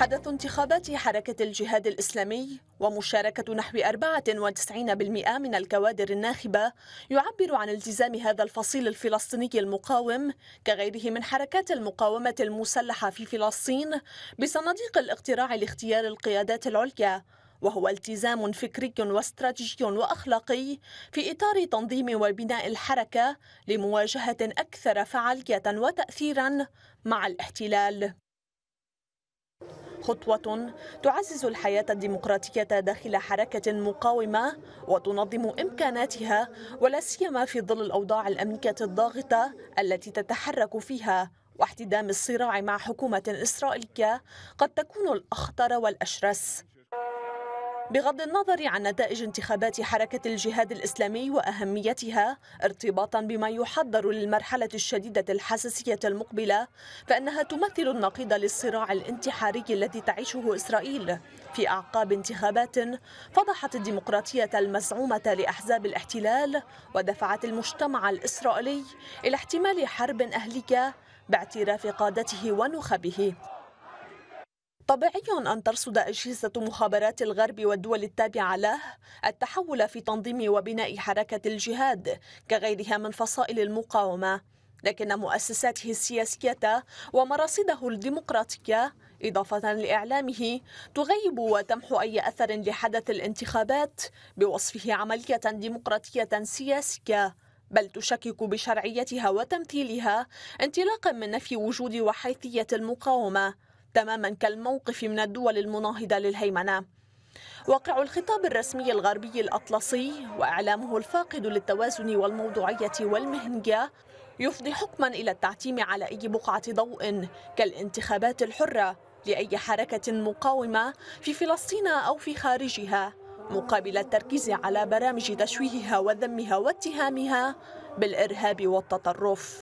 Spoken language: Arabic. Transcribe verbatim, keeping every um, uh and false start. حدث انتخابات حركة الجهاد الإسلامي ومشاركة نحو أربعة وتسعين بالمئة من الكوادر الناخبة يعبر عن التزام هذا الفصيل الفلسطيني المقاوم كغيره من حركات المقاومة المسلحة في فلسطين بصناديق الاقتراع لاختيار القيادات العليا، وهو التزام فكري واستراتيجي وأخلاقي في إطار تنظيم وبناء الحركة لمواجهة أكثر فعالية وتأثيرا مع الاحتلال. خطوة تعزز الحياة الديمقراطية داخل حركة مقاومة وتنظم إمكاناتها، ولا سيما في ظل الأوضاع الأمنية الضاغطة التي تتحرك فيها واحتدام الصراع مع حكومة إسرائيلية قد تكون الأخطر والأشرس. بغض النظر عن نتائج انتخابات حركة الجهاد الإسلامي وأهميتها ارتباطا بما يحضر للمرحلة الشديدة الحساسية المقبلة، فإنها تمثل النقيض للصراع الانتحاري الذي تعيشه إسرائيل في أعقاب انتخابات فضحت الديمقراطية المزعومة لأحزاب الاحتلال ودفعت المجتمع الإسرائيلي إلى احتمال حرب أهلية باعتراف قادته ونخبه. طبيعي أن ترصد أجهزة مخابرات الغرب والدول التابعة له التحول في تنظيم وبناء حركة الجهاد كغيرها من فصائل المقاومة، لكن مؤسساته السياسية ومراصده الديمقراطية إضافة لإعلامه تغيب وتمحو أي أثر لحدث الانتخابات بوصفه عملية ديمقراطية سياسية، بل تشكك بشرعيتها وتمثيلها انطلاقا من نفي وجود وحيثية المقاومة، تماما كالموقف من الدول المناهضة للهيمنة. واقع الخطاب الرسمي الغربي الأطلسي وإعلامه الفاقد للتوازن والموضوعية والمهنية يفضي حكما إلى التعتيم على أي بقعة ضوء كالانتخابات الحرة لأي حركة مقاومة في فلسطين أو في خارجها، مقابل التركيز على برامج تشويهها وذمها واتهامها بالإرهاب والتطرف.